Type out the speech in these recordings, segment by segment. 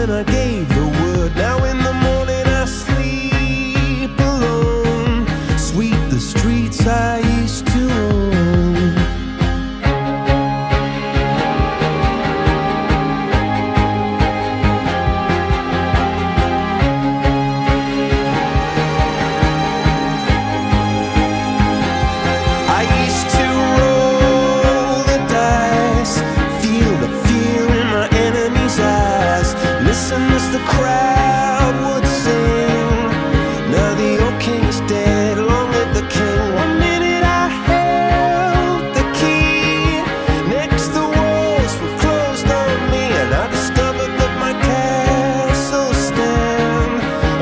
when I gave the word. Now in the morning I sleep alone, sweep the streets I used to own. I used to roll the dice, feel the fear in my enemy's eyes, listen as the crowd would sing. Now the old king is dead, long live the king. 1 minute I held the key, next the walls were closed on me, and I discovered that my castle stand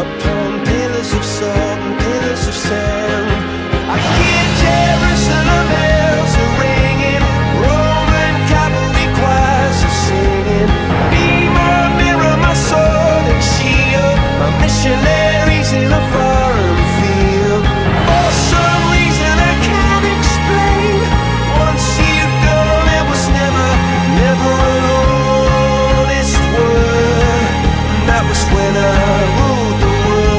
upon pillars of salt and pillars of sand. I hear Jerusalem bells are ringing, Roman cavalry choirs are singing. Be my mirror, my sword and shield, my missionaries in a foreign field. For some reason I can't explain, once you've gone it was never, never an honest word. And that was when I ruled the world.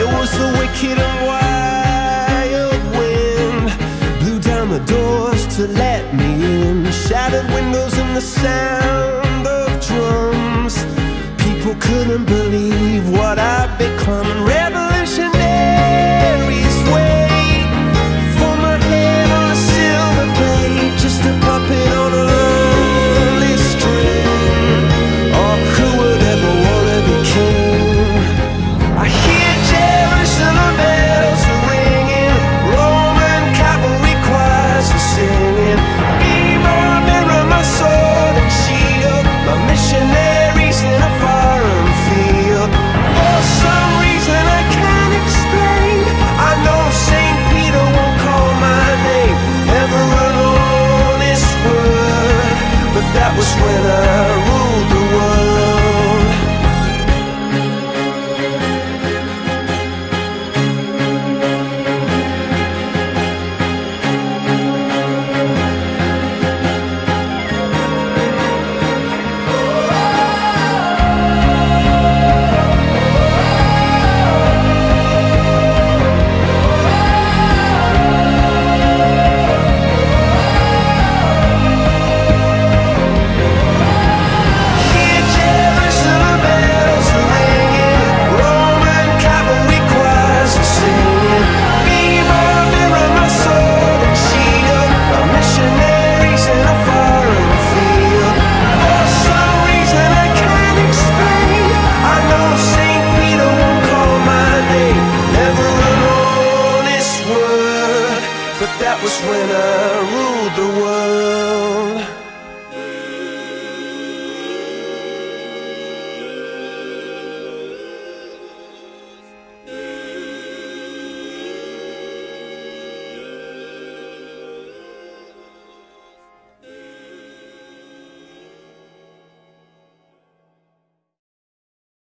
It was the wicked and wild wind blew down the doors to let me in, shattered windows and the sound